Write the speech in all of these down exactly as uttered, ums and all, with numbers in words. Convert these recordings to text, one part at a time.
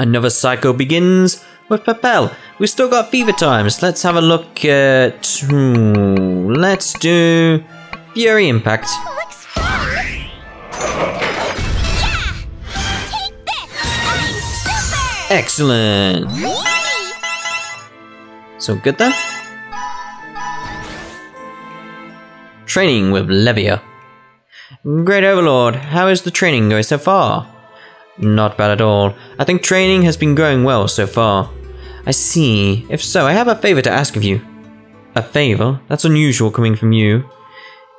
Another cycle begins with Perpell. We still got fever times. Let's have a look at... Hmm, let's do... Fury Impact. Excellent! So good then. Training with Levia. Great Overlord, how is the training going so far? Not bad at all. I think training has been going well so far. I see. If so, I have a favor to ask of you. A favor? That's unusual coming from you.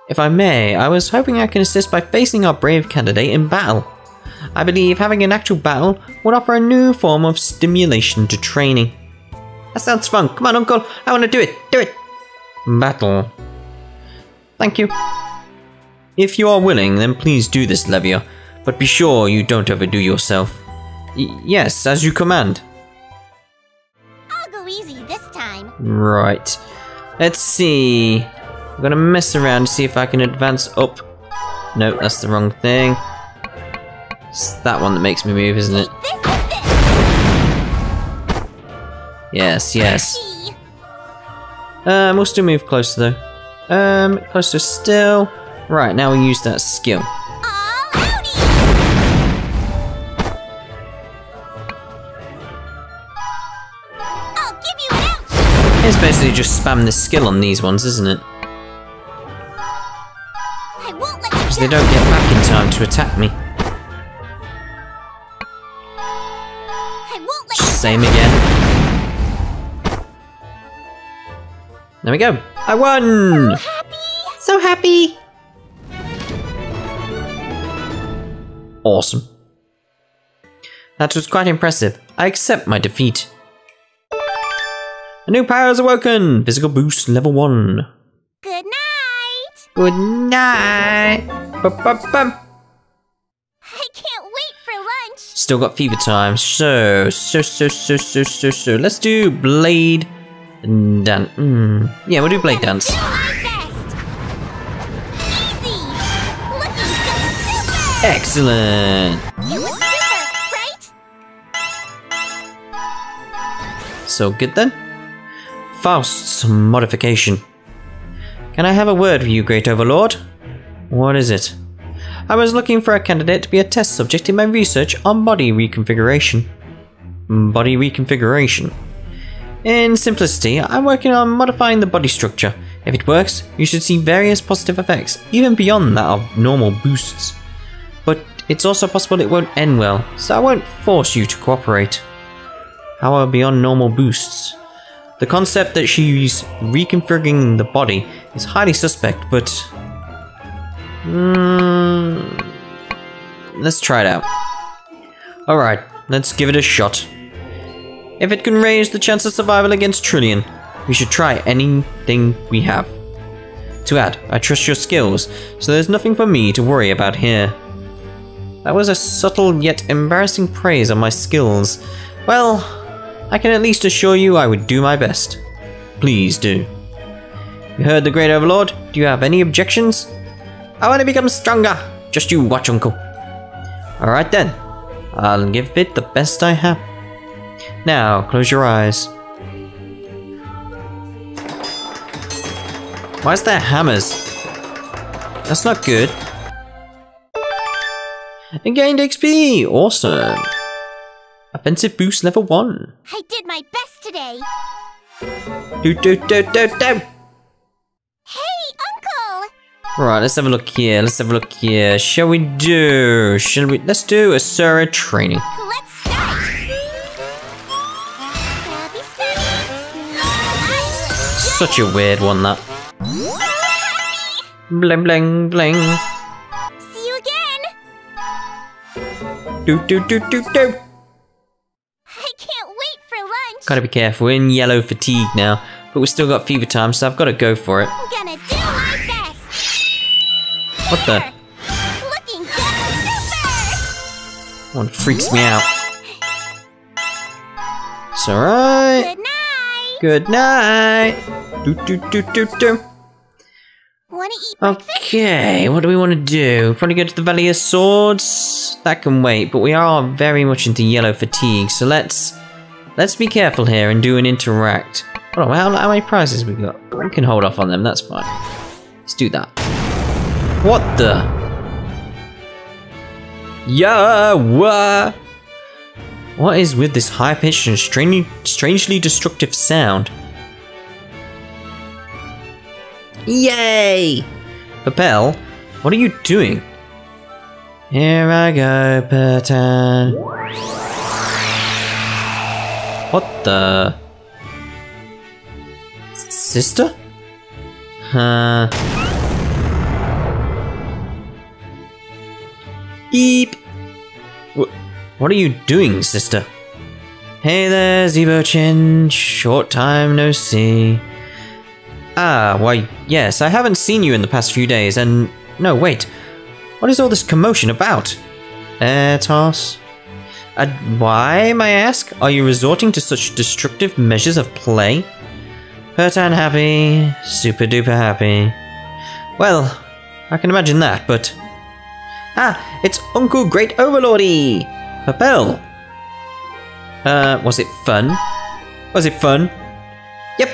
If I may, I was hoping I can assist by facing our brave candidate in battle. I believe having an actual battle would offer a new form of stimulation to training. That sounds fun. Come on, Uncle. I want to do it. Do it. Battle. Thank you. If you are willing, then please do this, Levia. But be sure you don't overdo yourself. Y- yes, as you command. I'll go easy this time. Right. Let's see. I'm gonna mess around to see if I can advance up. No, that's the wrong thing. It's that one that makes me move, isn't it? Yes, yes. Um, we'll still move closer though. Um, closer still. Right, now we use that skill. I'll give you an it's basically just spam this skill on these ones, isn't it? I won't let you because they don't get back in time to attack me. Same again. There we go. I won! So happy! So happy! Awesome. That was quite impressive. I accept my defeat. A new power is awoken! Physical boost level one. Good night! Good night! Bum, bum, bum. I can't wait for lunch! Still got fever time, so, so, so, so, so, so, so. Let's do blade dance. Mm. Yeah, we'll do blade dance. Do Easy. Excellent! You were super, right? So good then. Faust's modification. Can I have a word with you, Great Overlord? What is it? I was looking for a candidate to be a test subject in my research on body reconfiguration. Body reconfiguration. In simplicity, I'm working on modifying the body structure. If it works, you should see various positive effects, even beyond that of normal boosts. But it's also possible it won't end well, so I won't force you to cooperate. However, beyond normal boosts. The concept that she's reconfiguring the body is highly suspect, but... Mm, let's try it out. Alright, let's give it a shot. If it can raise the chance of survival against Trillion, we should try anything we have. To add, I trust your skills, so there's nothing for me to worry about here. That was a subtle yet embarrassing praise on my skills. Well, I can at least assure you I would do my best. Please do. You heard the Great Overlord? Do you have any objections? I want to become stronger! Just you watch, Uncle. Alright then. I'll give it the best I have. Now, close your eyes. Why is there hammers? That's not good. And gained X P! Awesome! Offensive boost level one. I did my best today! Do do do do do! Alright, let's have a look here, let's have a look here. Shall we do... Shall we... Let's do Asura training. Let's start! Such a weird one, that. Bling, bling, bling. See you again! Do, do, do, do, do! I can't wait for lunch! Gotta be careful, we're in yellow fatigue now. But we've still got fever time, so I've gotta go for it. I'm gonna do my best! What the? Looking super. One freaks me out. It's alright. Good night. Good night. Do do do do do. Wanna eat breakfast? Okay, what do we want to do? Probably go to the Valley of Swords. That can wait, but we are very much into yellow fatigue, so let's let's be careful here and do an interact. Hold on, how, how many prizes we got? We can hold off on them. That's fine. Let's do that. What the? Yeah, what? What is with this high-pitched and strange, strangely destructive sound? Yay! Perpell, what are you doing? Here I go, Pertan. What the? Sister? Huh. Beep! What are you doing, sister? Hey there, Zeburchin. Short time no see. Ah, why, yes, I haven't seen you in the past few days, and... No, wait. What is all this commotion about? Ertos? Uh, why, may I ask? Are you resorting to such destructive measures of play? Pertan happy, super duper happy. Well, I can imagine that, but... Ah, it's Uncle Great Overlordy! Perpell! Uh, was it fun? Was it fun? Yep!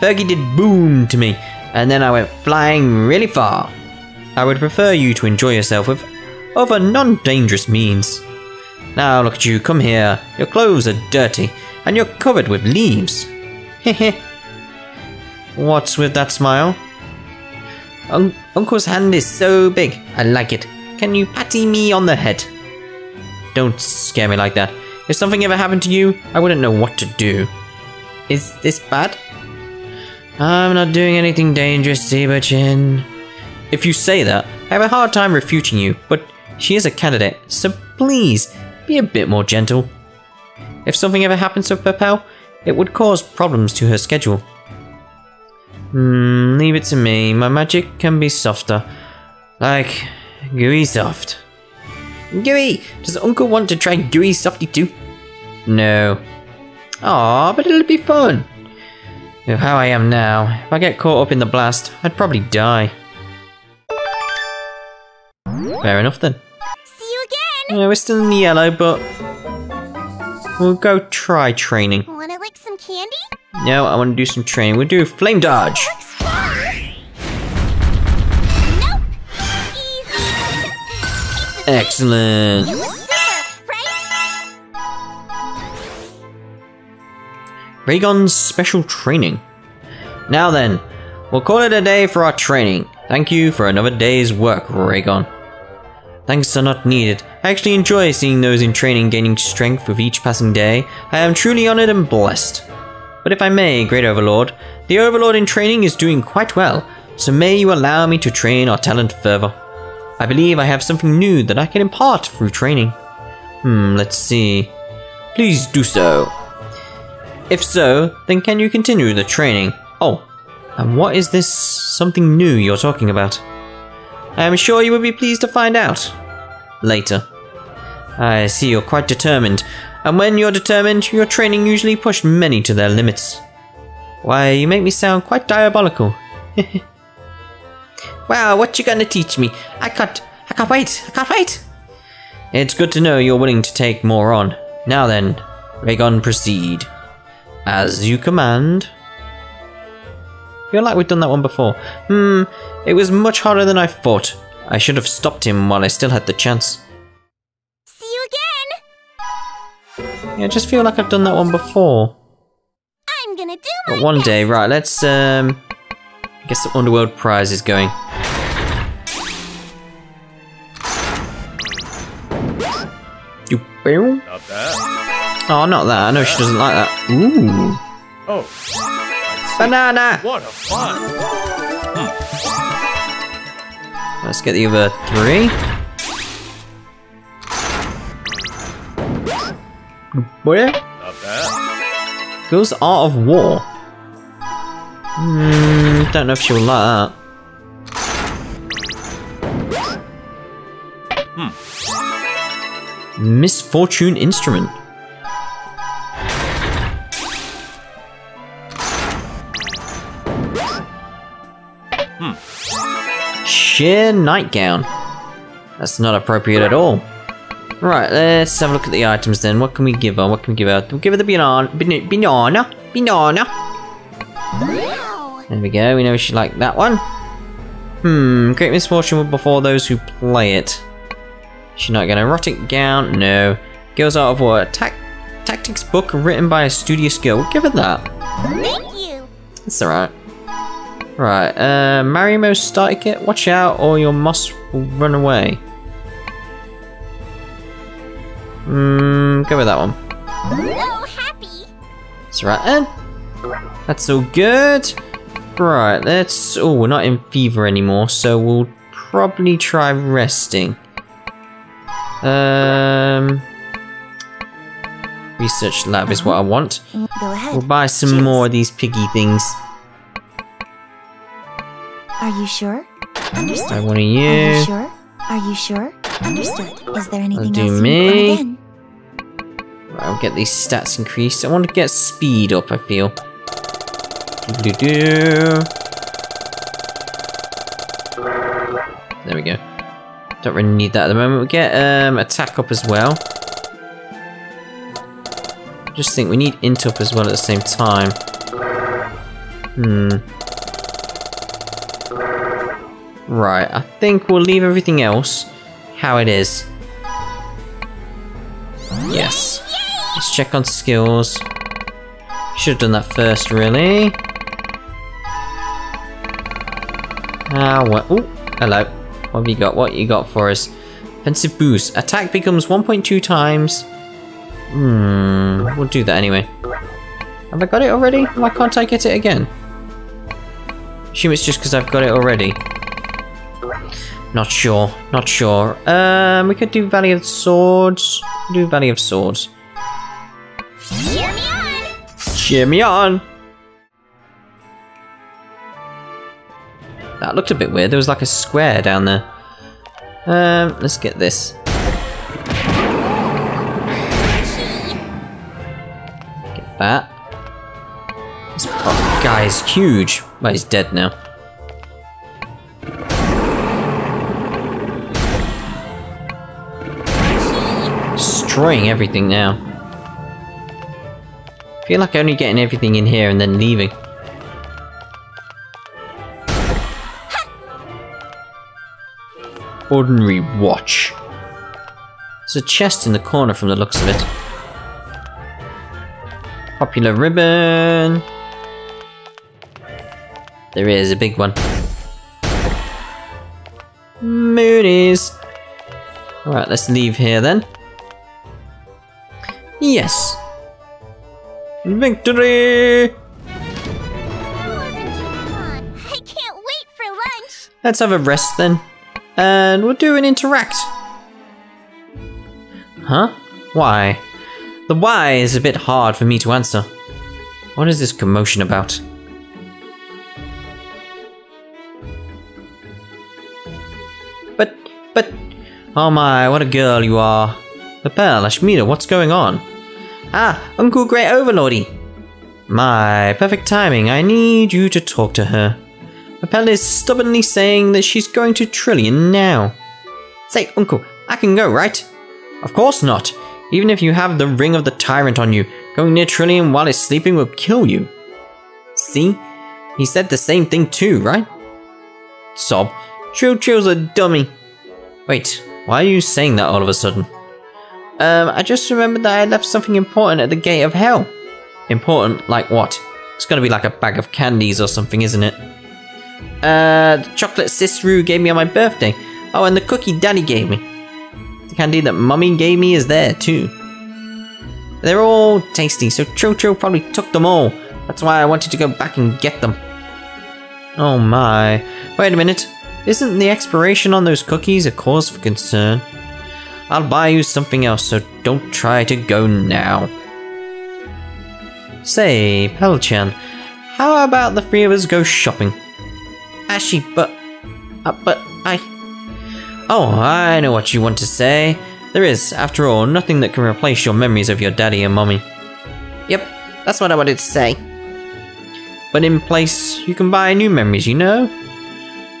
Fergie did boom to me, and then I went flying really far. I would prefer you to enjoy yourself with other non-dangerous means. Now look at you, come here. Your clothes are dirty, and you're covered with leaves. Hehe. What's with that smile? Un Uncle's hand is so big, I like it. Can you patty me on the head? Don't scare me like that. If something ever happened to you, I wouldn't know what to do. Is this bad? I'm not doing anything dangerous, Zeburchin. If you say that, I have a hard time refuting you, but she is a candidate, so please, be a bit more gentle. If something ever happens to Perpell, it would cause problems to her schedule. Hmm, leave it to me. My magic can be softer. Like, gooey soft. Gooey! Does Uncle want to try gooey softy too? No. Aw, but it'll be fun. How I am now. If I get caught up in the blast, I'd probably die. Fair enough then. See you again! Yeah, we're still in the yellow, but we'll go try training. Wanna lick some candy? No, I wanna do some training. We'll do flame dodge! Nope. Easy. Excellent! Raygon's special training. Now then, we'll call it a day for our training. Thank you for another day's work, Raygon. Thanks are not needed. I actually enjoy seeing those in training gaining strength with each passing day. I am truly honored and blessed. But if I may, Great Overlord, the Overlord in training is doing quite well, so may you allow me to train our talent further. I believe I have something new that I can impart through training. Hmm, let's see. Please do so. If so, then can you continue the training? Oh, and what is this something new you're talking about? I am sure you would be pleased to find out. Later. I see you're quite determined, and when you're determined, your training usually pushed many to their limits. Why, you make me sound quite diabolical. Wow, what you gonna teach me? I can't, I can't wait, I can't wait! It's good to know you're willing to take more on. Now then, Raygon, proceed. As you command. I feel like we've done that one before. Hmm, it was much harder than I thought. I should have stopped him while I still had the chance. See you again! Yeah, I just feel like I've done that one before. I'm gonna do my But one best. day, right, let's, um... I guess the Underworld prize is going. You barrel? Not bad. Oh, not that. I know she doesn't like that. Ooh. Oh. Banana! What a fun! Hmm. Let's get the other three. What? Not bad. Girls Art of War. Hmm, don't know if she'll like that. Hmm. Misfortune Instrument. Hmm. sheer nightgown. That's not appropriate at all. Right, let's have a look at the items then. What can we give her? What can we give her? We'll give her the banana. Banana. Banana. There we go. We know she liked that one. Hmm. Great misfortune will befall those who play it. She's not going to. Erotic gown. No. Girls out of war. Tac tactics book written by a studious girl. We'll give her that. Thank you. That's alright. Right. Uh, Marimo starter kit. Watch out or your moss will run away. Mmm, go with that one. So happy. That's right then. That's all good. Right, let's... Oh, we're not in fever anymore, so we'll probably try resting. Um... Research lab is what I want. Go ahead. We'll buy some Cheers. more of these piggy things. Are you sure? Understood. I want you. Are you sure? Are you sure? Understood. Is there anything I'll else me. you right, I'll get these stats increased. I want to get speed up, I feel. Doo -doo -doo. There we go. Don't really need that at the moment. We'll get um, attack up as well. Just think we need int up as well at the same time. Hmm. Right, I think we'll leave everything else how it is. Yes. Let's check on skills. Should have done that first, really. Ah, what? Oh, hello. What have you got? What you got for us? Offensive boost. Attack becomes one point two times. Hmm. We'll do that anyway. Have I got it already? Why can't I get it again? Assume it's just because I've got it already. Not sure, not sure. Um, we could do Valley of Swords. Do Valley of Swords. Cheer me on! Cheer me on! That looked a bit weird. There was like a square down there. Um, let's get this. Get that. This guy is huge. Well, he's dead now. Destroying everything now. I feel like only getting everything in here and then leaving. Ordinary watch. There's a chest in the corner from the looks of it. Popular ribbon. There is a big one. Moonies. Alright, let's leave here then. Yes! Victory! I can't wait for lunch! Let's have a rest then. And we'll do an interact. Huh? Why? The why is a bit hard for me to answer. What is this commotion about? But, but... Oh my, what a girl you are. Perpell, Ashmedia, what's going on? Ah, Uncle Grey Overlordy! My, perfect timing. I need you to talk to her. Perpell is stubbornly saying that she's going to Trillion now. Say, Uncle, I can go, right? Of course not. Even if you have the ring of the tyrant on you, going near Trillion while it's sleeping will kill you. See? He said the same thing too, right? Sob. Trill Trill's a dummy. Wait, why are you saying that all of a sudden? Um, I just remembered that I left something important at the gate of hell. Important? Like what? It's gonna be like a bag of candies or something, isn't it? Uh, the chocolate Ciceru gave me on my birthday. Oh, and the cookie Daddy gave me. The candy that Mummy gave me is there, too. They're all tasty, so Cho Cho probably took them all. That's why I wanted to go back and get them. Oh my. Wait a minute. Isn't the expiration on those cookies a cause for concern? I'll buy you something else, so don't try to go now. Say, Perpell-chan, how about the three of us go shopping? Ashi, but... Uh, but I... Oh, I know what you want to say. There is, after all, nothing that can replace your memories of your daddy and mommy. Yep, that's what I wanted to say. But in place, you can buy new memories, you know?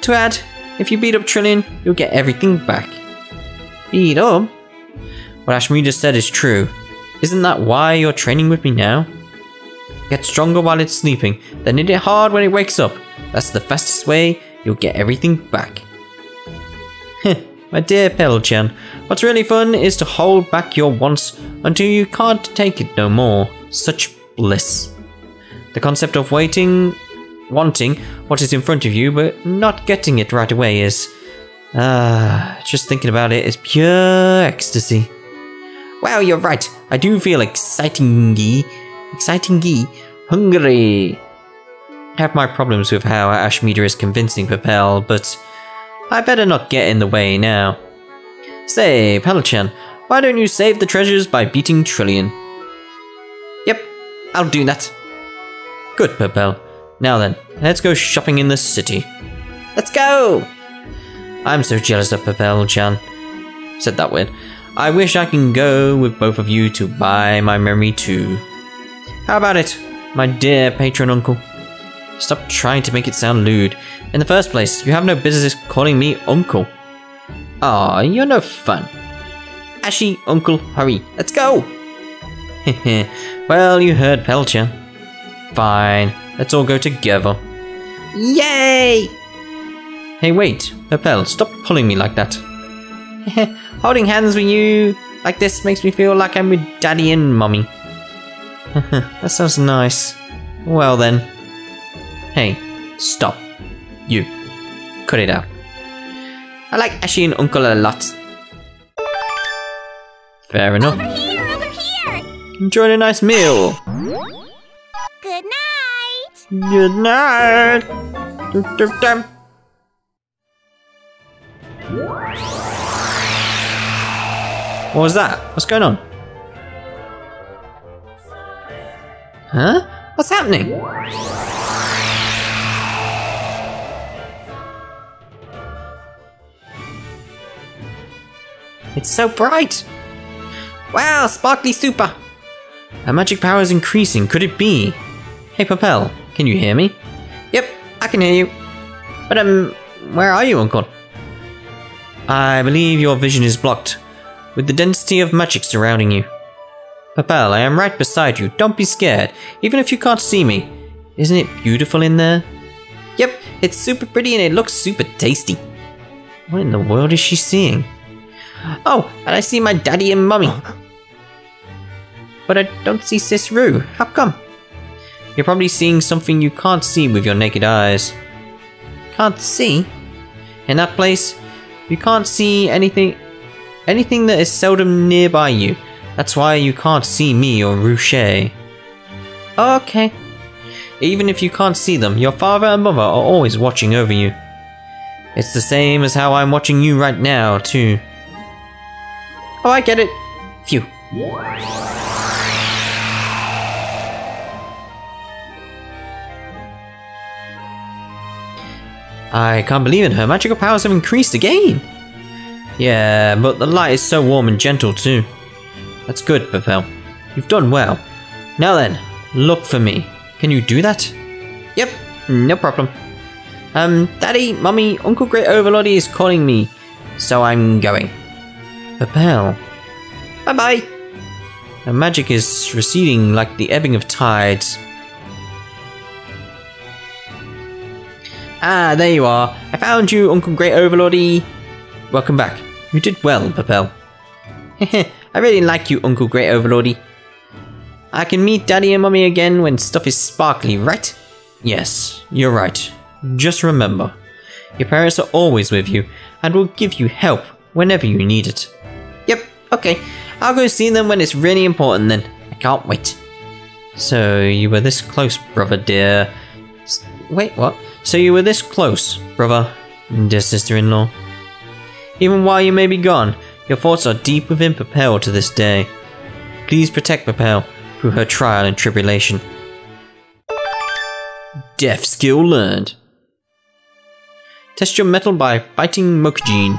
To add, If you beat up Trillion, you'll get everything back. Beat up? What Ashmedia said is true. Isn't that why you're training with me now? Get stronger while it's sleeping, then hit it hard when it wakes up. That's the fastest way you'll get everything back. Heh, my dear Perpell-chan, what's really fun is to hold back your wants until you can't take it no more. Such bliss. The concept of waiting, wanting what is in front of you but not getting it right away is... Ah, uh, just thinking about it is pure ecstasy. Wow, you're right. I do feel exciting-y. Exciting-y. Hungry. I have my problems with how Ashmedia is convincing Perpell, but I better not get in the way now. Say, Perpell-chan, why don't you save the treasures by beating Trillion? Yep, I'll do that. Good, Perpell. Now then, let's go shopping in the city. Let's go! I'm so jealous of Perpell-chan. Said that weird. I wish I can go with both of you to buy my memory too. How about it, my dear patron uncle? Stop trying to make it sound lewd. In the first place, you have no business calling me uncle. Aw, you're no fun. Ashi, uncle, hurry, let's go! Hehe, well, you heard Perpell-chan. Fine, let's all go together. Yay! Hey, wait, Perpell, stop pulling me like that. Hehe, holding hands with you like this makes me feel like I'm with Daddy and Mummy. That sounds nice. Well then. Hey, stop. You. Cut it out. I like Ashi and Uncle a lot. Fair enough. Over here, over here. Enjoying a nice meal. Good night. Good night. Dum, dum, dum. What was that? What's going on? Huh? What's happening? It's so bright! Wow, sparkly super! Our magic power is increasing, could it be? Hey Perpell, can you hear me? Yep, I can hear you. But um, where are you, Uncle? I believe your vision is blocked, with the density of magic surrounding you. Perpell, I am right beside you, don't be scared, even if you can't see me. Isn't it beautiful in there? Yep, it's super pretty and it looks super tasty. What in the world is she seeing? Oh, and I see my daddy and mummy. But I don't see Sis Rue, how come? You're probably seeing something you can't see with your naked eyes. Can't see? In that place, you can't see anything... Anything that is seldom nearby you. That's why you can't see me or Ruche. Okay. Even if you can't see them, your father and mother are always watching over you. It's the same as how I'm watching you right now, too. Oh, I get it. Phew. I can't believe it. Her magical powers have increased again. Yeah, but the light is so warm and gentle too. That's good, Perpell. You've done well. Now then, look for me. Can you do that? Yep, no problem. Um, Daddy, Mummy, Uncle Great Overlordy is calling me, so I'm going. Perpell. Bye-bye. The magic is receding like the ebbing of tides. Ah, there you are. I found you, Uncle Great Overlordy. Welcome back. You did well, Perpell. Heh, I really like you, Uncle Great Overlordy. I can meet Daddy and Mummy again when stuff is sparkly, right? Yes, you're right. Just remember, your parents are always with you and will give you help whenever you need it. Yep, okay. I'll go see them when it's really important then. I can't wait. So you were this close, brother dear. S- wait, what? So you were this close, brother, dear sister-in-law. Even while you may be gone, your thoughts are deep within Perpell to this day. Please protect Perpell through her trial and tribulation. Death skill learned. Test your mettle by fighting Mokujin.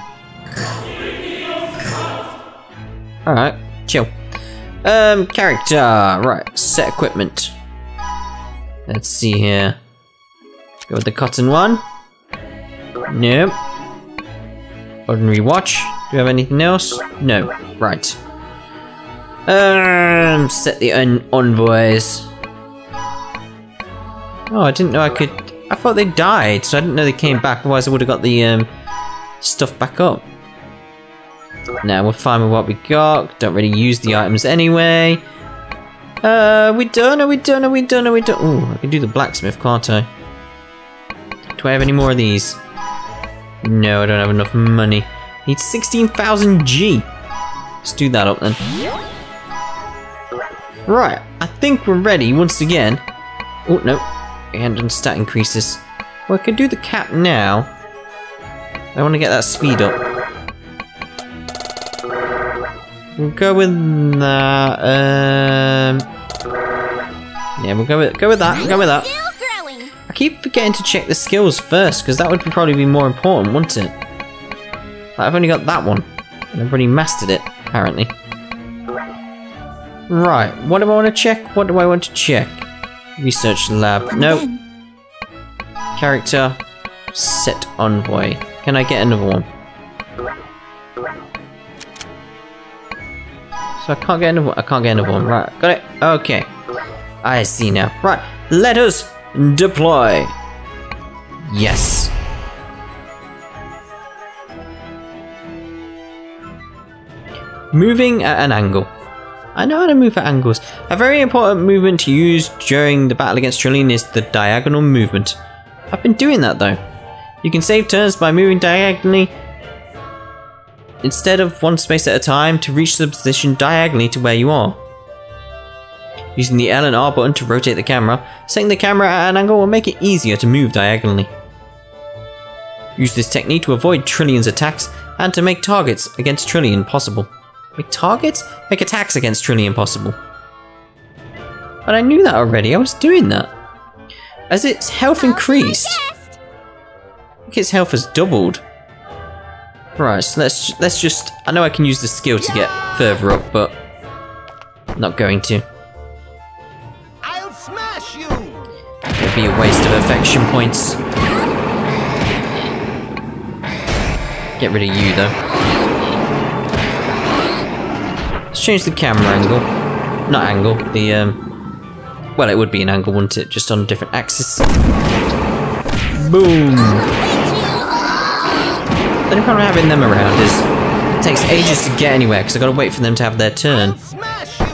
Alright, chill. Um, character. Right, set equipment. Let's see here. Go with the cotton one. Nope. Ordinary watch. Do we have anything else? No. Right. Um, set the un envoys. Oh, I didn't know I could... I thought they died, so I didn't know they came back. Otherwise, I would have got the um, stuff back up. Now, we're fine with what we got. Don't really use the items anyway. Uh, we don't know, we don't know, we don't know, we don't... Ooh, I can do the blacksmith, can't I? Do I have any more of these? No, I don't have enough money. I need sixteen thousand G. Let's do that up then. Right, I think we're ready once again. Oh, no. And on stat increases. Well, I could do the cap now. I want to get that speed up. We'll go with that. Um, yeah, we'll go with go with that. We'll go with that. I keep forgetting to check the skills first, because that would be probably be more important, wouldn't it? Like, I've only got that one, and I've already mastered it apparently. Right. What do I want to check? What do I want to check? Research lab. Nope. Character. Set envoy. Can I get another one? So I can't get another one. I can't get another one. Right. Got it. Okay. I see now. Right. Let us deploy. Yes. Moving at an angle. I know how to move at angles. A very important movement to use during the battle against Trillion is the diagonal movement. I've been doing that though. You can save turns by moving diagonally instead of one space at a time to reach the position diagonally to where you are. Using the L and R button to rotate the camera, setting the camera at an angle will make it easier to move diagonally. Use this technique to avoid Trillion's attacks and to make targets against Trillion possible. Make targets? Make attacks against Trillion possible. But I knew that already, I was doing that. As its health increased. I think its health has doubled. Right, so let's let's just I know I can use the skill to get further up, but I'm not going to. I'll smash you. It'd be a waste of affection points. Get rid of you though. Let's change the camera angle. Not angle, the, um... Well, it would be an angle, wouldn't it? Just on a different axis. Boom! The only problem having them around is it takes ages to get anywhere, because I've got to wait for them to have their turn. I'll smash you!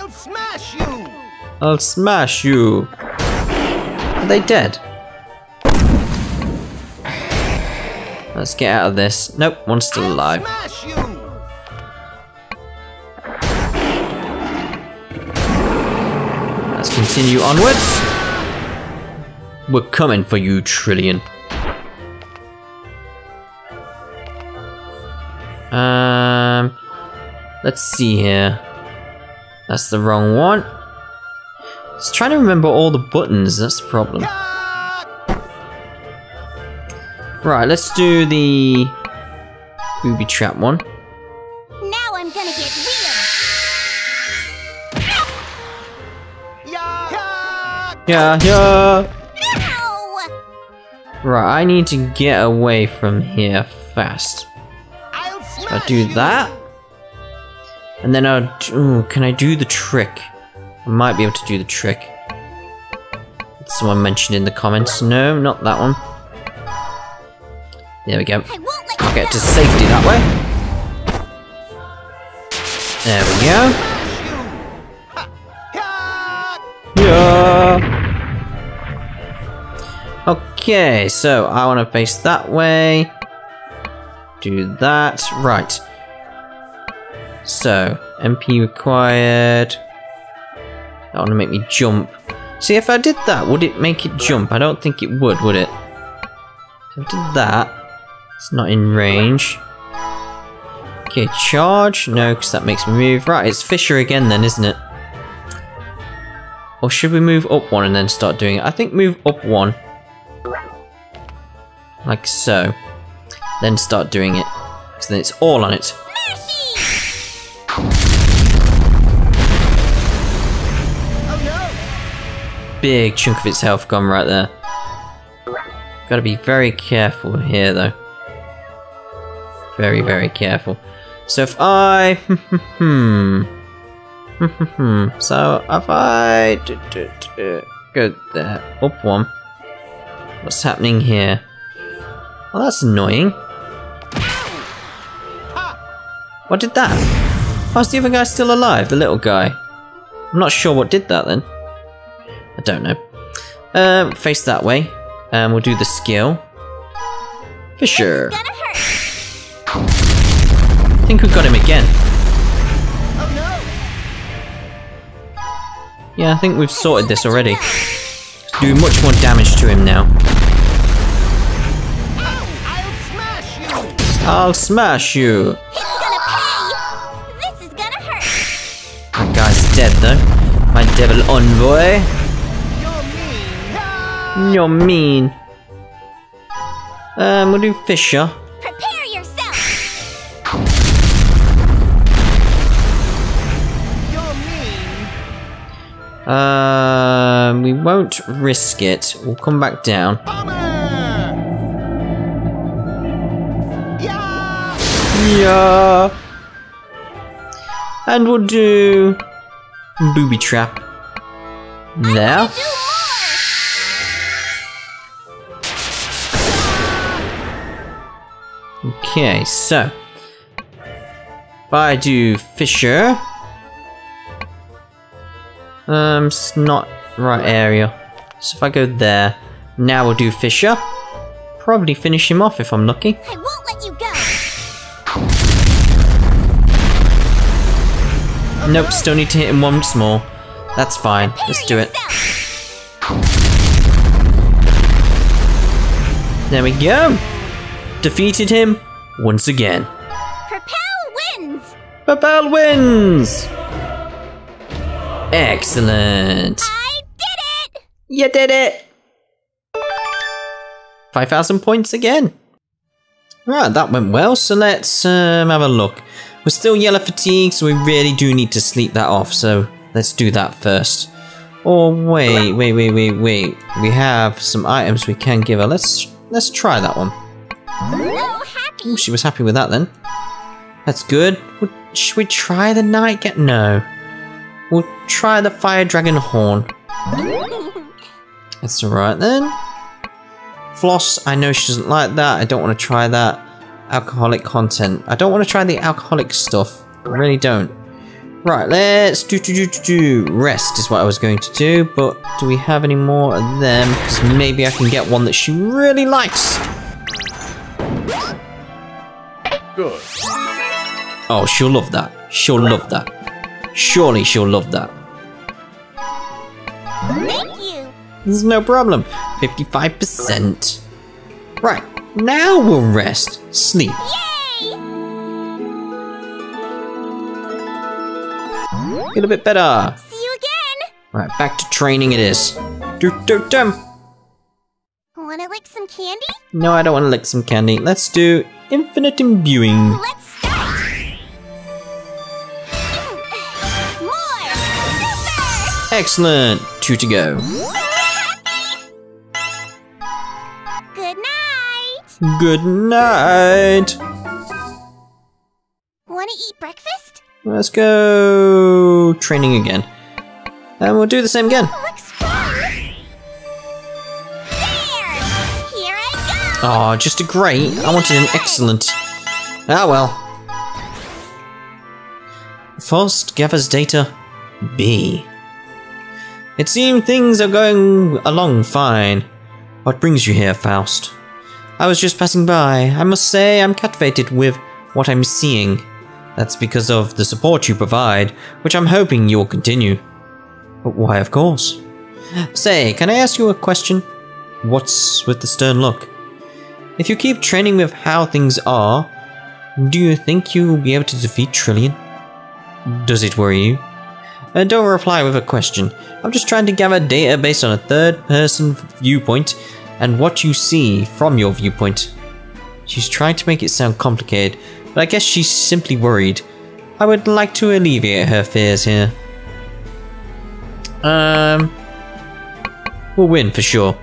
I'll smash you! I'll smash you! Are they dead? Let's get out of this. Nope, one's still alive. Continue onwards. We're coming for you, Trillion. Um, let's see here. That's the wrong one. I was trying to remember all the buttons. That's the problem. Right, let's do the booby trap one. Now I'm gonna get real. Yeah, yeah. No! Right, I need to get away from here fast. I'll, so I'll do that, and then I'll. Ooh, can I do the trick? I might be able to do the trick. Someone mentioned in the comments. No, not that one. There we go. I'll get to safety that way. There we go. Yeah. Okay, so I want to face that way. Do that. Right. So, M P required. That want to make me jump. See, if I did that, would it make it jump? I don't think it would, would it? If I did that, it's not in range. Okay, charge. No, because that makes me move. Right, it's Fisher again then, isn't it? Or should we move up one and then start doing it? I think move up one. Like so. Then start doing it. Because then it's all on it. Oh, no. Big chunk of its health gone right there. Gotta be very careful here though. very, very careful. So if I... Hmm... Hmm... So if I... Go there. Up one. What's happening here? Well, that's annoying. What did that? Why is the other guy still alive? The little guy. I'm not sure what did that then. I don't know. Um, face that way. Um, we'll do the skill. For sure. I think we got him again. Oh, no. Yeah, I think we've sorted this already. Do much more damage to him now. I'll smash you! He's gonna pay. This is gonna hurt. That guy's dead though. My devil envoy. You're mean. Um, we'll do Fisher. Prepare yourself. You're mean. Um, we won't risk it. We'll come back down. Yeah. Yeah. And we'll do booby trap. There. Okay, so if I do Fisher, um, it's not right area. So if I go there, now we'll do Fisher. Probably finish him off if I'm lucky. I won't let you go. Nope, still need to hit him once more. That's fine. Let's do it. There we go. Defeated him once again. Perpell wins! Perpell wins! Excellent! I did it! You did it! five thousand points again. Right, that went well, so let's um, have a look. We're still yellow fatigued, so we really do need to sleep that off, so let's do that first. Oh, wait, wait, wait, wait, wait. We have some items we can give her. Let's, let's try that one. Ooh, she was happy with that then. That's good. We'll, should we try the night get? No. We'll try the fire dragon horn. That's alright then. Floss, I know she doesn't like that. I don't want to try that. Alcoholic content. I don't want to try the alcoholic stuff. I really don't. Right, let's do do do do do. Rest is what I was going to do, but do we have any more of them? Because maybe I can get one that she really likes. Good. Oh, she'll love that. She'll love that. Surely she'll love that. Thank you. There's no problem. fifty-five percent. Right, now we'll rest. Sleep. Yay! Get a bit better. See you again. Right, back to training it is. Do do dum. Wanna lick some candy? No, I don't want to lick some candy. Let's do infinite imbuing. Let's start. More. Super. Excellent. Two to go. Good night. Good night. Wanna eat breakfast? Let's go training again, and we'll do the same again. Looks fun. There. Here I go. Oh, just a great. I wanted an excellent. Ah well. Faust gathers data B. It seems things are going along fine. What brings you here, Faust? I was just passing by. I must say I'm captivated with what I'm seeing. That's because of the support you provide, which I'm hoping you will continue. But why, of course. Say, can I ask you a question? What's with the stern look? If you keep training with how things are, do you think you will be able to defeat Trillion? Does it worry you? Uh, don't reply with a question. I'm just trying to gather data based on a third-person viewpoint and what you see from your viewpoint. She's trying to make it sound complicated, but I guess she's simply worried. I would like to alleviate her fears here. Um, we'll win for sure.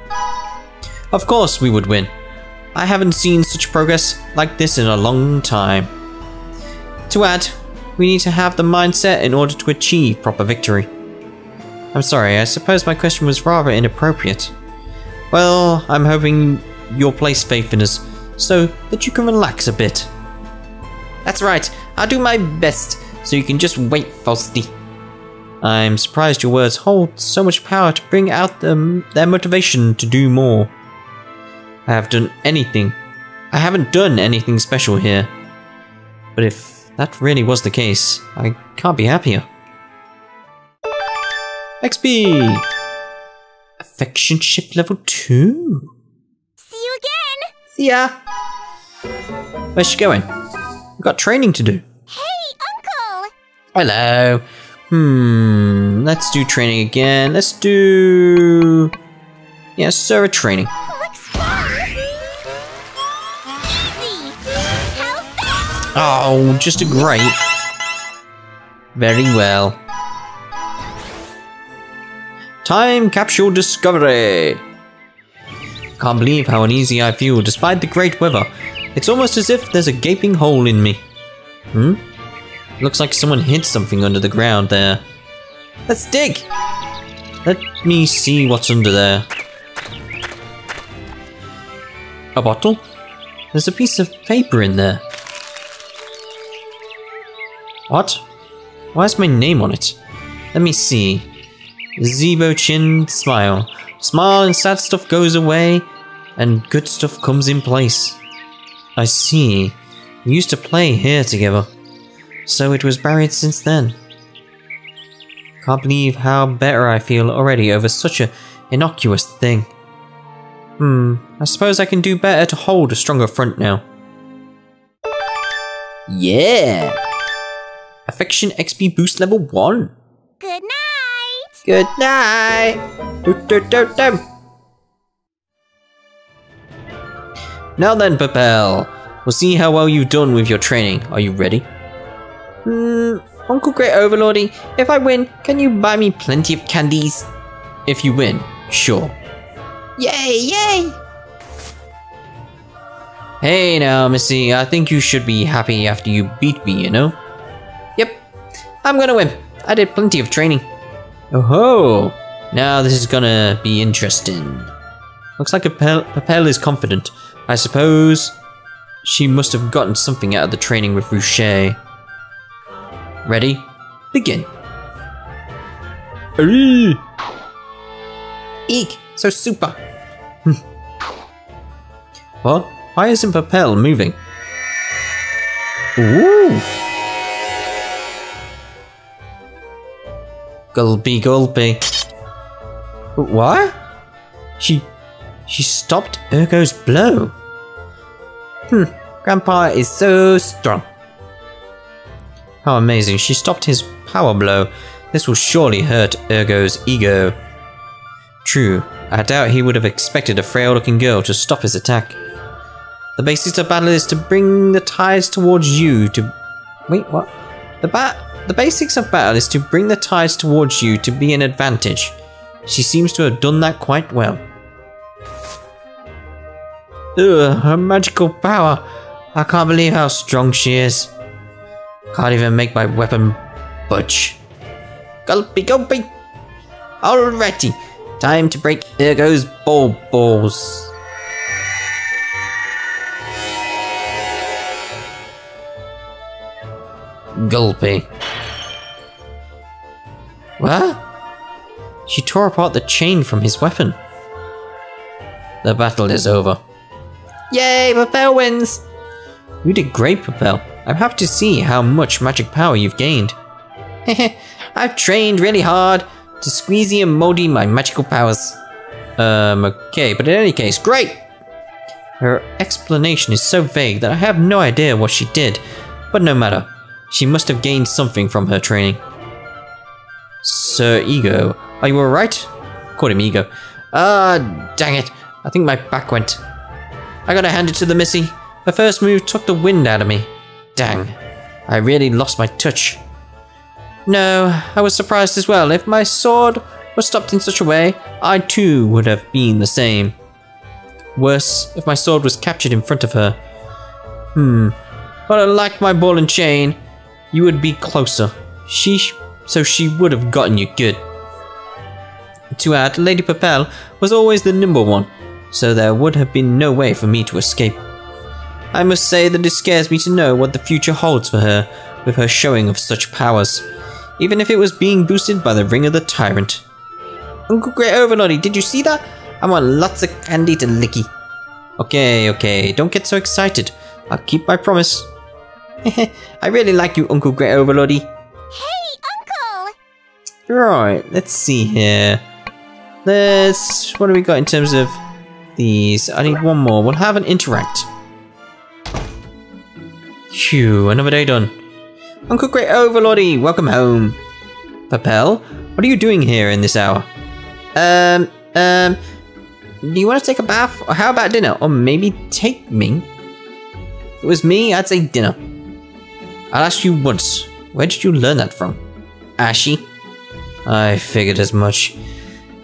Of course we would win. I haven't seen such progress like this in a long time. To add, we need to have the mindset in order to achieve proper victory. I'm sorry, I suppose my question was rather inappropriate. Well, I'm hoping you'll place faith in us, so that you can relax a bit. That's right, I'll do my best, so you can just wait, Fausty. I'm surprised your words hold so much power to bring out them, their motivation to do more. I have done anything. I haven't done anything special here. But if that really was the case, I can't be happier. X P! Affection shift level two? See you again! See ya! Where's she going? We've got training to do. Hey, Uncle! Hello! Hmm, let's do training again. Let's do... Yeah, Sarah training. Oh, just a great. Very well. Time capsule discovery. Can't believe how uneasy I feel despite the great weather. It's almost as if there's a gaping hole in me. Hmm? Looks like someone hid something under the ground there. Let's dig! Let me see what's under there. A bottle? There's a piece of paper in there. What? Why is my name on it? Let me see. Zeburchin, smile. Smile and sad stuff goes away, and good stuff comes in place. I see. We used to play here together. So it was buried since then. Can't believe how better I feel already over such an innocuous thing. Hmm, I suppose I can do better to hold a stronger front now. Yeah! Affection X P boost level one. Good night! Good night! Do, do, do, do. Now then, Perpell. We'll see how well you've done with your training. Are you ready? Hmm, Uncle Great Overlordy, if I win, can you buy me plenty of candies? If you win, sure. Yay, yay! Hey now, Missy, I think you should be happy after you beat me, you know? Yep, I'm gonna win. I did plenty of training. Oh ho! Now this is gonna be interesting. Looks like Perpell is confident. I suppose she must have gotten something out of the training with Ruche. Ready? Begin. Eee! Eek! So super! What? Why isn't Perpell moving? Ooh! Gulpy gulpy. What? She... She stopped Ergo's blow. Hmm. Grandpa is so strong. How amazing, she stopped his power blow. This will surely hurt Ergo's ego. True, I doubt he would have expected a frail-looking girl to stop his attack. The basis of battle is to bring the tides towards you to... Wait, what? The bat... The basics of battle is to bring the tides towards you to be an advantage. She seems to have done that quite well. Ugh, her magical power. I can't believe how strong she is. Can't even make my weapon budge. Gulpy gulpy! Alrighty, time to break Ergo's ball balls. Gulpy. What? She tore apart the chain from his weapon. The battle is over. Yay, Perpell wins! You did great, Perpell. I'm happy to see how much magic power you've gained. Heh, I've trained really hard to squeezy and moldy my magical powers. Um, okay, but in any case, great! Her explanation is so vague that I have no idea what she did, but no matter. She must have gained something from her training. Sir Ego, are you alright? Called him Ego. Ah, dang it, I think my back went. I gotta hand it to the missy. Her first move took the wind out of me. Dang, I really lost my touch. No, I was surprised as well. If my sword was stopped in such a way, I too would have been the same. Worse, if my sword was captured in front of her. Hmm. But unlike my ball and chain, you would be closer. She sh so she would have gotten you good. To add, Lady Perpell was always the nimble one, so there would have been no way for me to escape. I must say that it scares me to know what the future holds for her with her showing of such powers, even if it was being boosted by the Ring of the Tyrant. Uncle Grey Overlordy, did you see that? I want lots of candy to licky. Okay, okay, don't get so excited. I'll keep my promise. I really like you, Uncle Grey Overlordy. Hey, Uncle! Right, let's see here. Let's... what do we got in terms of these? I need one more. We'll have an interact. Phew, another day done. Uncle Grey Overlordy, welcome home. Perpell, what are you doing here in this hour? Um, um... Do you want to take a bath? Or how about dinner? Or maybe take me? If it was me, I'd say dinner. I'll ask you once. Where did you learn that from? Ashy? I figured as much.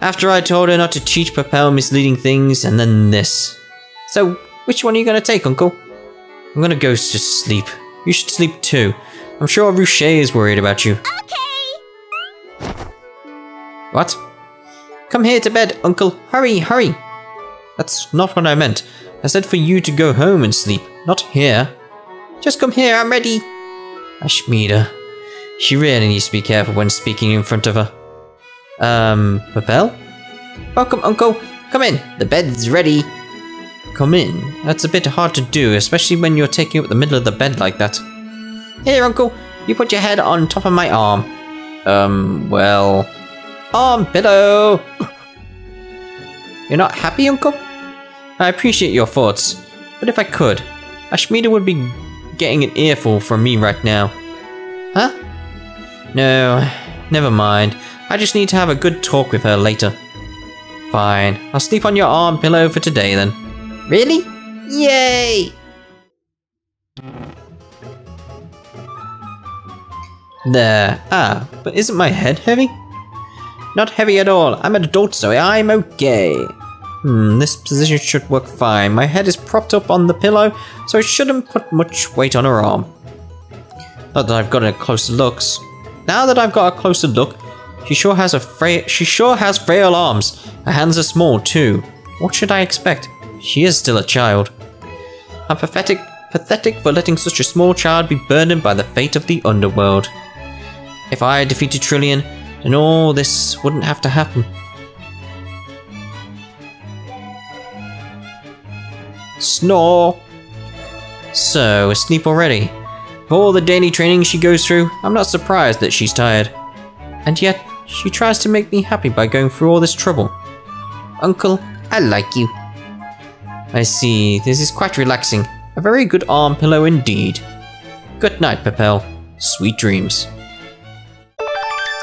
After I told her not to teach Perpell misleading things, and then this. So, which one are you going to take, Uncle? I'm going to go to sleep. You should sleep too. I'm sure Ruche is worried about you. Okay! What? Come here to bed, Uncle. Hurry, hurry! That's not what I meant. I said for you to go home and sleep, not here. Just come here, I'm ready. Ashmedia. She really needs to be careful when speaking in front of her. Um, Perpell? Welcome, Uncle. Come in. The bed's ready. Come in? That's a bit hard to do, especially when you're taking up the middle of the bed like that. Here, Uncle. You put your head on top of my arm. Um, well... Arm pillow! You're not happy, Uncle? I appreciate your thoughts, but if I could, Ashmedia would be getting an earful from me right now. Huh? No, never mind. I just need to have a good talk with her later. Fine, I'll sleep on your arm pillow for today then. Really? Yay! There. Ah, but isn't my head heavy? Not heavy at all. I'm an adult, so I'm okay. Hmm, this position should work fine. My head is propped up on the pillow, so it shouldn't put much weight on her arm. Not that I've got a closer look. Now that I've got a closer look, she sure has a frail. She sure has frail arms. Her hands are small too. What should I expect? She is still a child. I'm pathetic, pathetic for letting such a small child be burdened by the fate of the underworld. If I defeated Trillion, then all this wouldn't have to happen. Snore! So, asleep already. With all the daily training she goes through, I'm not surprised that she's tired. And yet, she tries to make me happy by going through all this trouble. Uncle, I like you. I see, this is quite relaxing. A very good arm pillow indeed. Good night, Perpell. Sweet dreams.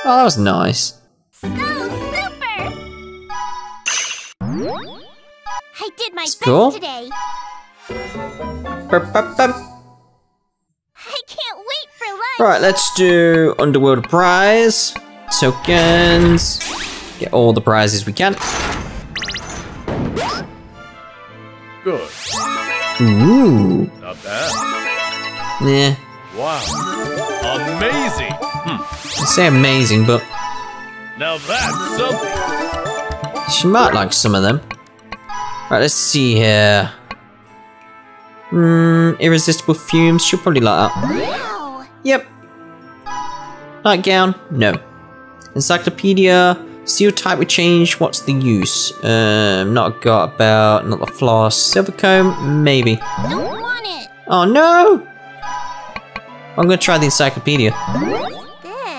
Oh, that was nice. So super! I did my School? best today. Burp, burp, burp. I can't wait for lunch. Right, let's do Underworld Prize. Tokens. Get all the prizes we can. Good. Ooh. Not bad. Yeah. Wow. Amazing. Hmm. I say amazing, but now that's something. She might like some of them. Right, let's see here. Mm, irresistible fumes. She'll probably like that. Wow. Yep. Nightgown. No. Encyclopedia. Seal type would change. What's the use? Um, not got about. Not the floss. Silver comb. Maybe. Don't want it. Oh no. I'm gonna try the encyclopedia.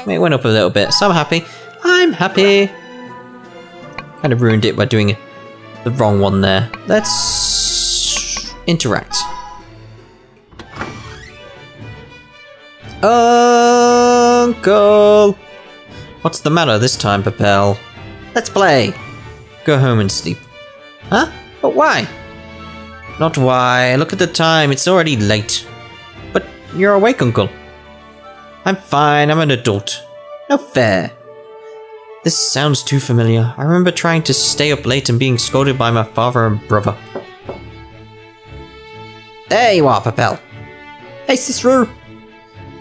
It went up a little bit, so I'm happy. I'm happy. Kind of ruined it by doing the wrong one there. Let's interact. Uncle! What's the matter this time, Perpell? Let's play. Go home and sleep. Huh? But why? Not why. Look at the time. It's already late. But you're awake, Uncle. I'm fine, I'm an adult. No fair. This sounds too familiar. I remember trying to stay up late and being scolded by my father and brother. There you are, Perpell. Hey, Sisru.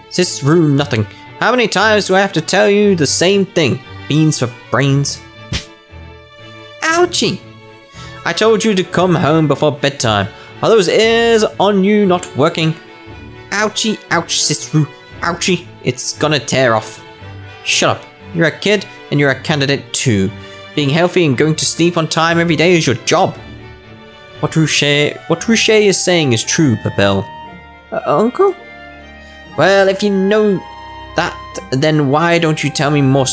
Sisru nothing. How many times do I have to tell you the same thing? Beans for brains. Ouchie! I told you to come home before bedtime. Are those ears on you not working? Ouchie, ouch, Sisru. Ouchie, it's gonna tear off. Shut up. You're a kid and you're a candidate too. Being healthy and going to sleep on time every day is your job. What Ruche, what Ruche is saying is true, Perpell. Uh, uncle? Well, if you know that, then why don't you tell me more?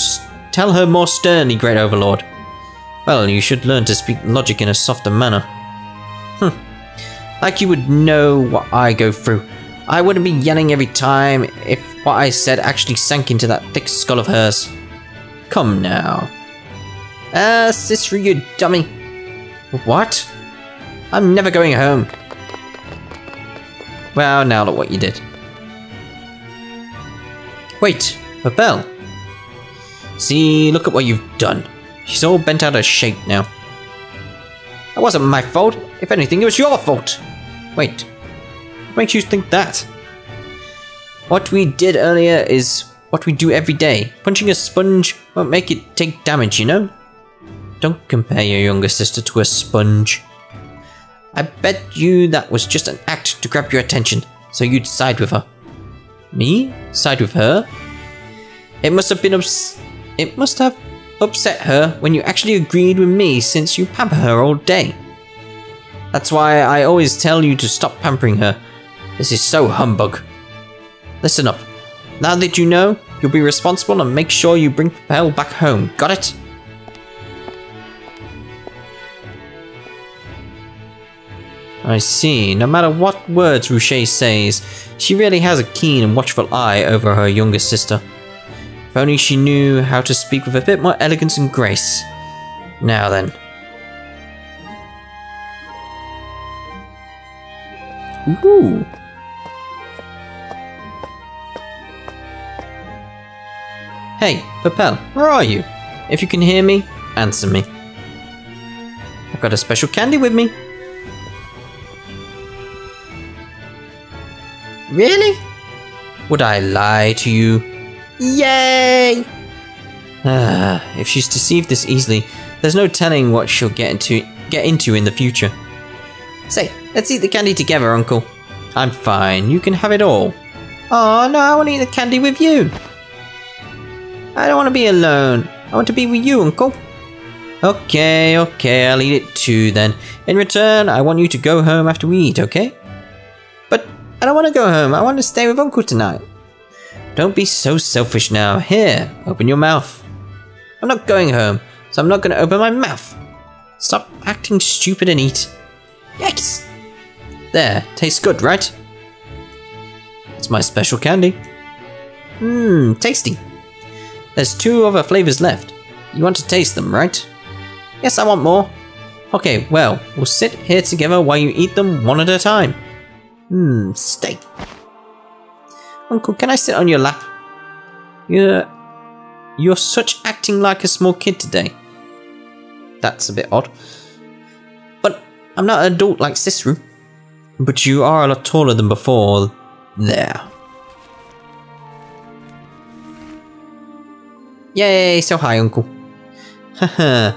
Tell her more sternly, great overlord. Well, you should learn to speak logic in a softer manner. Hm. Like you would know what I go through. I wouldn't be yelling every time if what I said actually sank into that thick skull of hers. Come now. Ah, uh, Sisru, you dummy. What? I'm never going home. Well, now look what you did. Wait, Perpell. See, look at what you've done. She's all bent out of shape now. That wasn't my fault. If anything, it was your fault. Wait. What makes you think that? What we did earlier is what we do every day. Punching a sponge won't make it take damage, you know? Don't compare your younger sister to a sponge. I bet you that was just an act to grab your attention, so you'd side with her. Me? Side with her? It must have been ups- It must have upset her when you actually agreed with me, since you pamper her all day. That's why I always tell you to stop pampering her. This is so humbug. Listen up. Now that you know, you'll be responsible and make sure you bring Perpell back home. Got it? I see. No matter what words Ruche says, she really has a keen and watchful eye over her younger sister. If only she knew how to speak with a bit more elegance and grace. Now then. Ooh. Hey, Perpell, where are you? If you can hear me, answer me. I've got a special candy with me. Really? Would I lie to you? Yay! Ah, if she's deceived this easily, there's no telling what she'll get into get into in the future. Say, let's eat the candy together, Uncle. I'm fine. You can have it all. Oh no, I want to eat the candy with you. I don't want to be alone. I want to be with you, Uncle. Okay, okay, I'll eat it too then. In return, I want you to go home after we eat, okay? But I don't want to go home. I want to stay with Uncle tonight. Don't be so selfish now. Here, open your mouth. I'm not going home, so I'm not going to open my mouth. Stop acting stupid and eat. Yikes! There, tastes good, right? It's my special candy. Mmm, tasty. There's two other flavors left. You want to taste them, right? Yes, I want more. Okay, well, we'll sit here together while you eat them one at a time. Mmm, steak. Uncle, can I sit on your lap? You're... You're such acting like a small kid today. That's a bit odd. But I'm not an adult like Sisru. But you are a lot taller than before. There. Yay, so high, Uncle. Haha.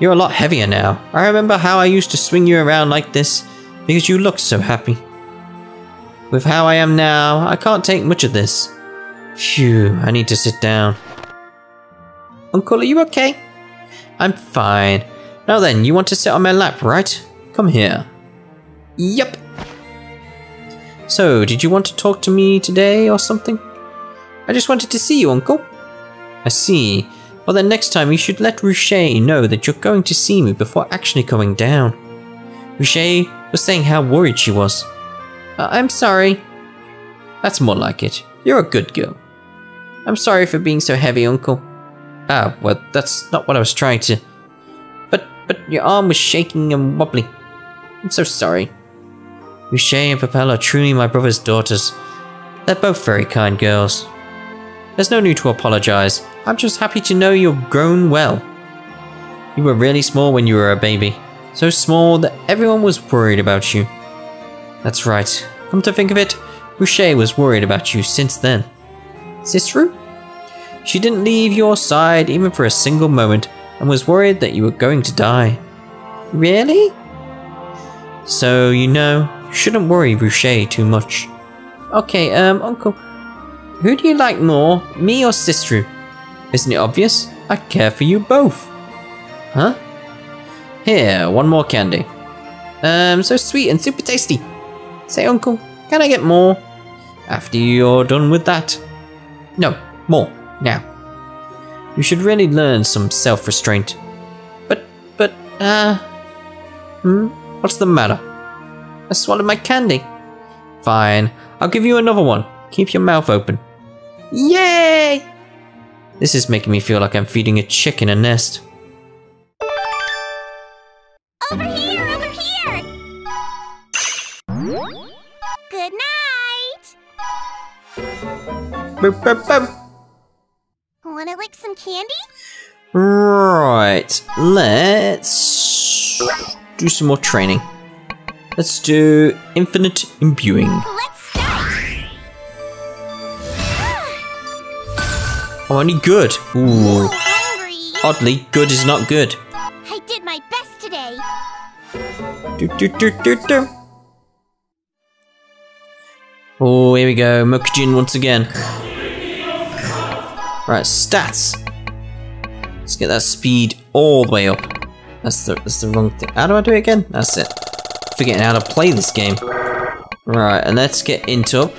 You're a lot heavier now. I remember how I used to swing you around like this because you looked so happy. With how I am now, I can't take much of this. Phew, I need to sit down. Uncle, are you okay? I'm fine. Now then, you want to sit on my lap, right? Come here. Yep. So, did you want to talk to me today or something? I just wanted to see you, Uncle. I see. Well then, next time you should let Ruche know that you're going to see me before actually coming down. Ruche was saying how worried she was. Uh, I'm sorry. That's more like it. You're a good girl. I'm sorry for being so heavy, Uncle. Ah, well, that's not what I was trying to... But, but your arm was shaking and wobbly. I'm so sorry. Ruche and Perpell are truly my brother's daughters. They're both very kind girls. There's no need to apologize. I'm just happy to know you've grown well. You were really small when you were a baby. So small that everyone was worried about you. That's right. Come to think of it, Ruche was worried about you since then. Is this true? She didn't leave your side even for a single moment and was worried that you were going to die. Really? So, you know, shouldn't worry Ruche too much. Okay, um, Uncle, who do you like more, me or Sistru? Isn't it obvious? I care for you both. Huh? Here, one more candy. Um, so sweet and super tasty. Say, Uncle, can I get more? After you're done with that. No, more, now. You should really learn some self-restraint. But, but, uh... Hmm? What's the matter? I swallowed my candy. Fine, I'll give you another one. Keep your mouth open. Yay! This is making me feel like I'm feeding a chick in a nest. Over here, over here! Good night! Boop, boop, boop. Wanna lick some candy? Right, let's do some more training. Let's do infinite imbuing. Let's start! Oh, only good. Ooh. Oddly, good is not good. I did my best today. Do, do, do, do, do. Oh, here we go. Mokujin once again. Right, stats. Let's get that speed all the way up. That's the, that's the wrong thing. How do I do it again? That's it. Forgetting how to play this game. Right, and let's get into up.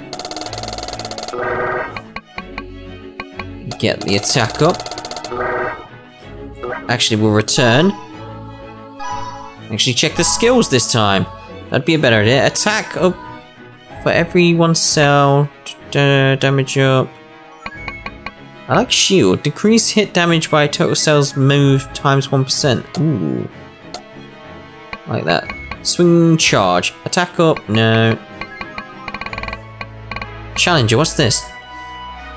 Get the attack up. Actually, we'll return. Actually, check the skills this time. That'd be a better idea. Attack up for every one cell. Damage up. I like shield. Decrease hit damage by total cells moved times one percent. Ooh. Like that. Swing charge. Attack up. No. Challenger. What's this?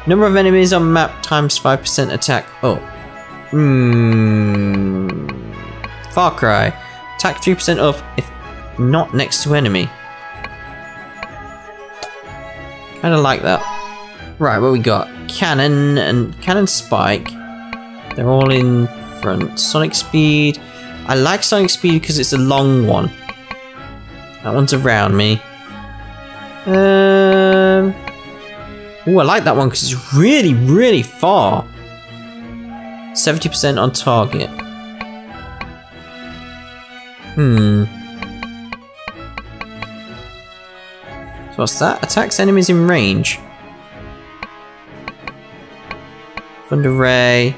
Number of enemies on map times five percent attack. Oh. Hmm. Far Cry. Attack three percent up if not next to enemy. Kinda like that. Right, what we got? Cannon and Cannon Spike. They're all in front. Sonic Speed. I like Sonic Speed because it's a long one. That one's around me. Um, oh, I like that one because it's really, really far. seventy percent on target. Hmm. So what's that? Attacks enemies in range. Thunder Ray.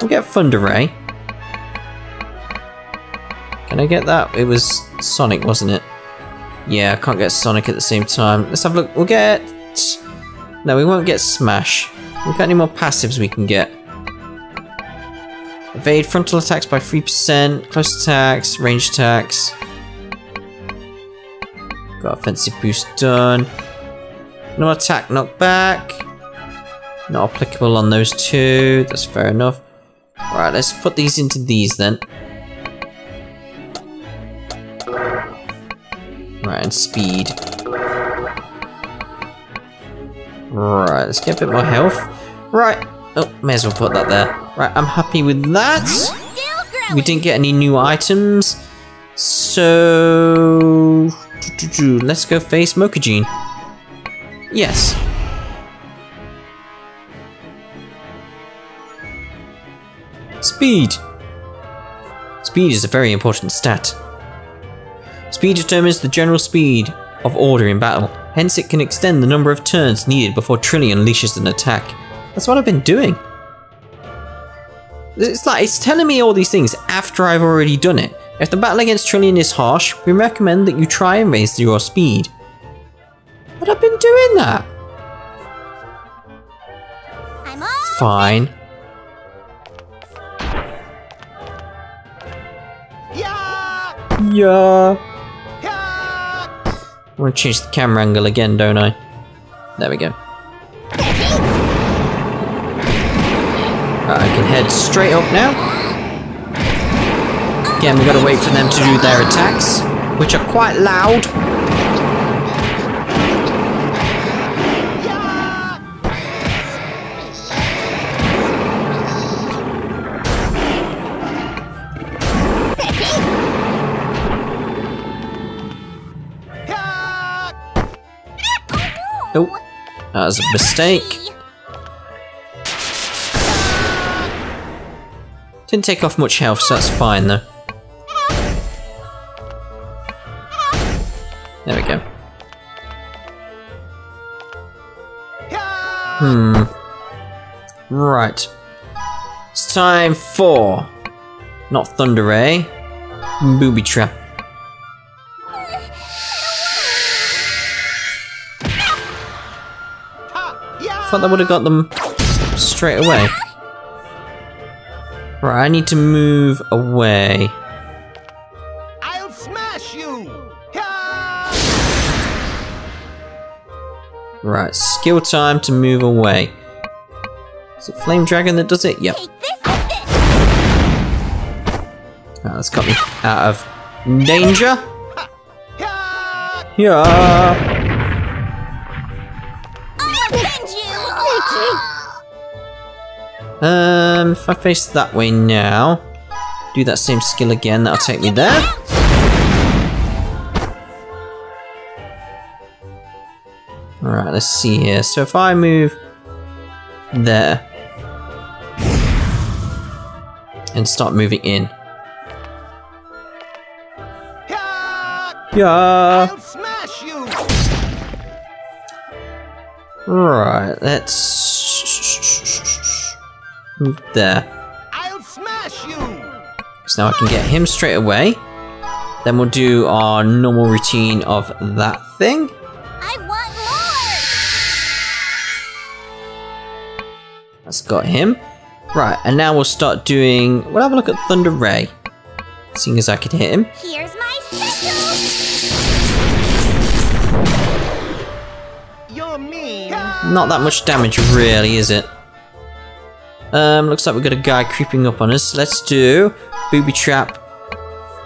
We'll get Thunder Ray. Can I get that? It was Sonic, wasn't it? Yeah, I can't get Sonic at the same time. Let's have a look. We'll get... No, we won't get Smash. We've got any more passives we can get. Evade frontal attacks by three percent. Close attacks. Range attacks. Got offensive boost done. No attack knockback. Not applicable on those two. That's fair enough. Alright, let's put these into these then. Right, and speed. Right, let's get a bit more health. Right. Oh, may as well put that there. Right, I'm happy with that. We didn't get any new items. So... let's go face Mokujin. Yes. Speed. Speed is a very important stat. Speed determines the general speed of order in battle. Hence it can extend the number of turns needed before Trillion unleashes an attack. That's what I've been doing. It's like it's telling me all these things after I've already done it. If the battle against Trillion is harsh, we recommend that you try and raise your speed. But I've been doing that. I'm fine. Yeah. I want to change the camera angle again, don't I? There we go. Right, I can head straight up now. Again, we've got to wait for them to do their attacks. which are quite loud. Oh, that was a mistake. Didn't take off much health, so that's fine though. There we go. Hmm. Right. It's time for... not Thunder Ray. Booby Trap. Thought that would have got them straight away. Right, I need to move away. I'll smash you. Right, skill time to move away. Is it Flame Dragon that does it? Yep. Oh, that's got me out of danger. Yeah. Um, if I face that way now, do that same skill again, that'll take me there. Alright, let's see here. So if I move there and start moving in. Yeah. Right, let's there. I'll smash you. So now I can get him straight away. Then we'll do our normal routine of that thing. I want more. That's got him. Right, and now we'll start doing. We'll have a look at Thunder Ray, seeing as I could hit him. Here's my special. You're mean. Not that much damage, really, is it? Um, looks like we've got a guy creeping up on us. Let's do Booby Trap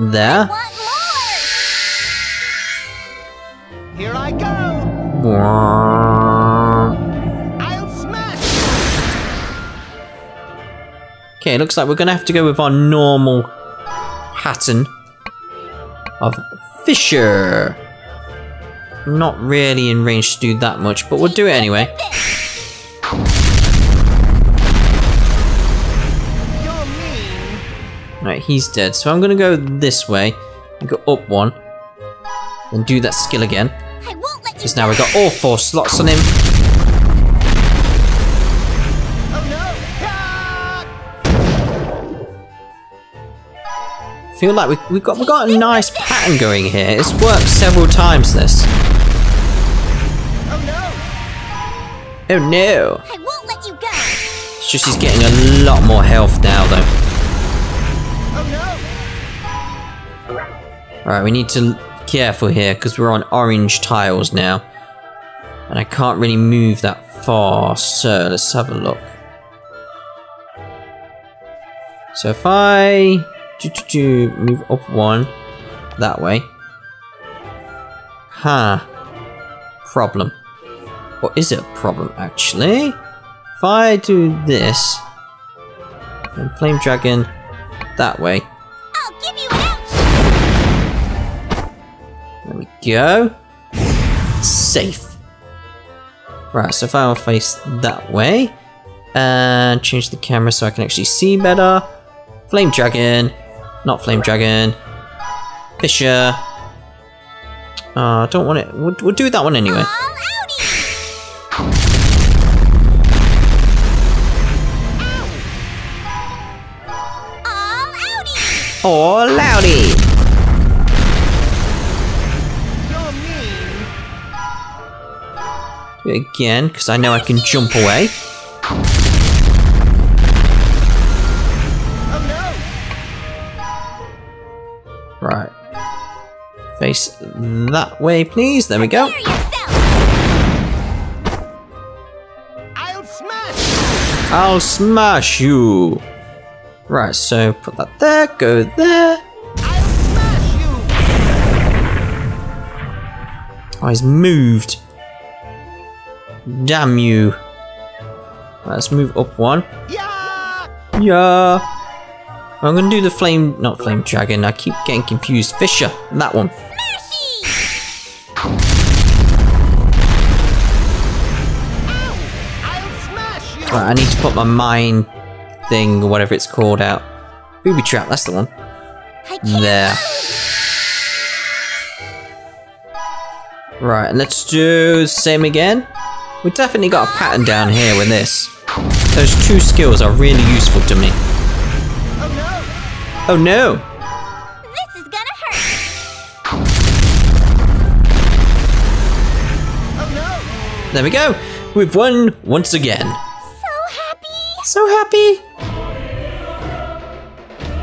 there. Here I go. I'll smash. Okay, looks like we're gonna have to go with our normal pattern of Fisher. Not really in range to do that much, but we'll do it anyway. Right, he's dead, so I'm gonna go this way and go up one and do that skill again. I won't let you. Because now we've got all four slots on him. Oh, no. Feel like we, we've got we've got a nice pattern going here. It's worked several times this. Oh no. Oh no. I won't let you go. It's just he's getting a lot more health now though. Alright, we need to be careful here, because we're on orange tiles now. And I can't really move that far, so let's have a look. So if I do, do, do move up one, that way. Huh. Problem. Or is it a problem, actually? If I do this, and Flame Dragon that way. Go. Safe. Right, so if I'll face that way and change the camera so I can actually see better. Flame Dragon. Not Flame Dragon. Fisher. Uh, don't want it. We'll, we'll do that one anyway. All outie. All outie. Again, because I know I can jump away. Oh, no. Right. Face that way, please. There we go. I'll smash. I'll smash you. Right, so put that there, go there. I'll smash you. Eyes moved. Damn you. Let's move up one. Yeah. Yeah. I'm gonna do the flame, not flame dragon. I keep getting confused. Fisher, that one. Right, I need to put my mine thing or whatever it's called out. Booby trap, that's the one. There. Right, and let's do the same again. We definitely got a pattern down here with this. Those two skills are really useful to me. Oh no! Oh no! This is gonna hurt. Oh no! There we go! We've won once again. So happy!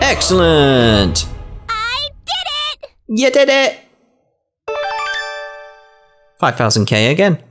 Excellent! I did it! You did it! five thousand K again.